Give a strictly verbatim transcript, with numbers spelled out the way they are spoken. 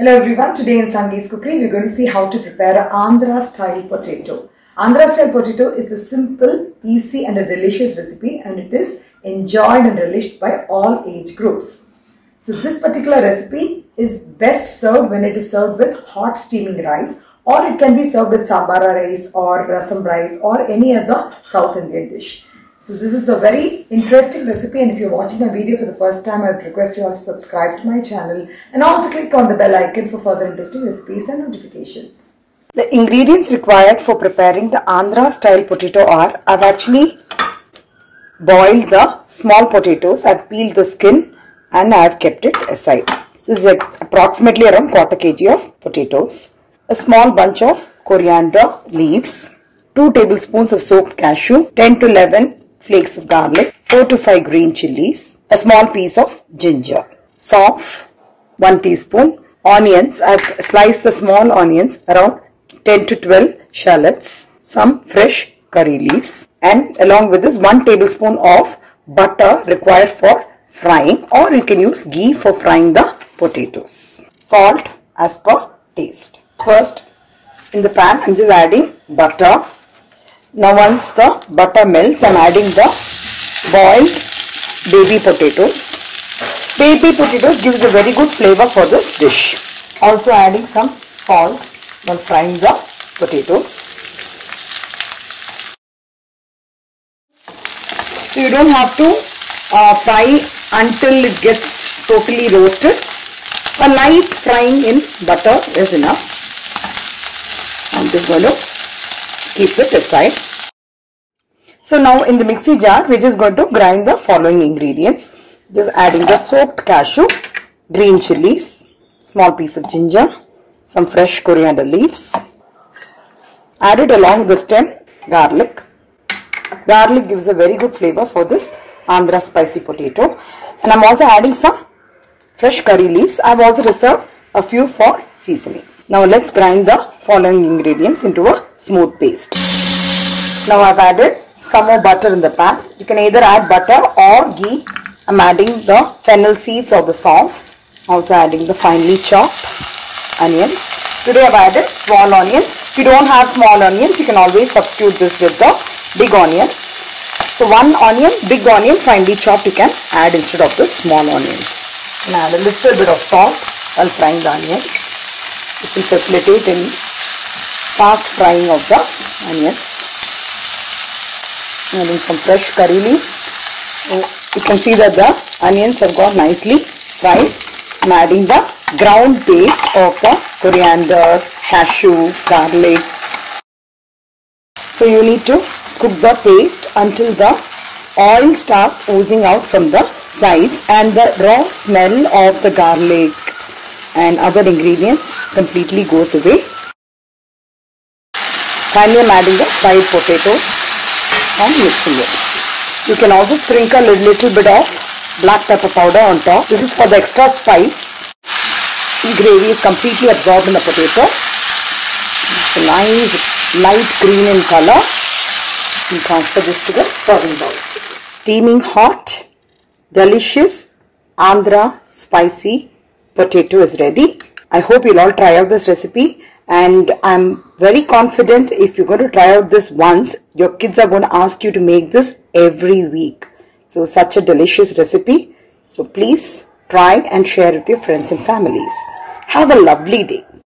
Hello everyone, today in Sangi's Cookery we are going to see how to prepare an Andhra style potato. Andhra style potato is a simple, easy and a delicious recipe, and it is enjoyed and relished by all age groups. So this particular recipe is best served when it is served with hot steaming rice, or it can be served with sambara rice or rasam rice or any other South Indian dish. So this is a very interesting recipe, and if you're watching my video for the first time, I would request you all to subscribe to my channel and also click on the bell icon for further interesting recipes and notifications. The ingredients required for preparing the Andhra style potato are, I've actually boiled the small potatoes, I've peeled the skin and I've kept it aside. This is approximately around quarter kg of potatoes, a small bunch of coriander leaves, two tablespoons of soaked cashew, ten to eleven flakes of garlic, four to five green chilies, a small piece of ginger, salt, one teaspoon, onions, I have sliced the small onions, around ten to twelve shallots, some fresh curry leaves, and along with this one tablespoon of butter required for frying, or you can use ghee for frying the potatoes. Salt as per taste. First, in the pan I am just adding butter. Now once the butter melts, I am adding the boiled baby potatoes. Baby potatoes gives a very good flavor for this dish. Also adding some salt while frying the potatoes. So you don't have to uh, fry until it gets totally roasted. A light frying in butter is enough. I am just going to keep it aside. So now in the mixie jar we are just going to grind the following ingredients. Just adding the soaked cashew, green chilies, small piece of ginger, some fresh coriander leaves. Add it along the stem, garlic. Garlic gives a very good flavor for this Andhra spicy potato. And I am also adding some fresh curry leaves. I have also reserved a few for seasoning. Now let's grind the following ingredients into a smooth paste. Now I've added some more butter in the pan. You can either add butter or ghee. I'm adding the fennel seeds or the sauf. Also adding the finely chopped onions. Today I've added small onions. If you don't have small onions, you can always substitute this with the big onion. So one onion, big onion, finely chopped, you can add instead of the small onions. And add a little bit of salt while frying the onions. This will facilitate in fast frying of the onions. Adding some fresh curry leaves. You can see that the onions have got nicely fried. I'm adding the ground paste of the coriander, cashew, garlic. So you need to cook the paste until the oil starts oozing out from the sides and the raw smell of the garlic and other ingredients completely goes away. Finally, I am adding the fried potatoes and mixing it. You can also sprinkle a little bit of black pepper powder on top. This is for the extra spice. The gravy is completely absorbed in the potato. It's a nice light green in color. You transfer this to the serving bowl. Steaming hot, delicious Andhra spicy potato is ready. I hope you'll all try out this recipe, and I'm very confident if you're going to try out this once, your kids are going to ask you to make this every week. So such a delicious recipe. So please try and share with your friends and families. Have a lovely day.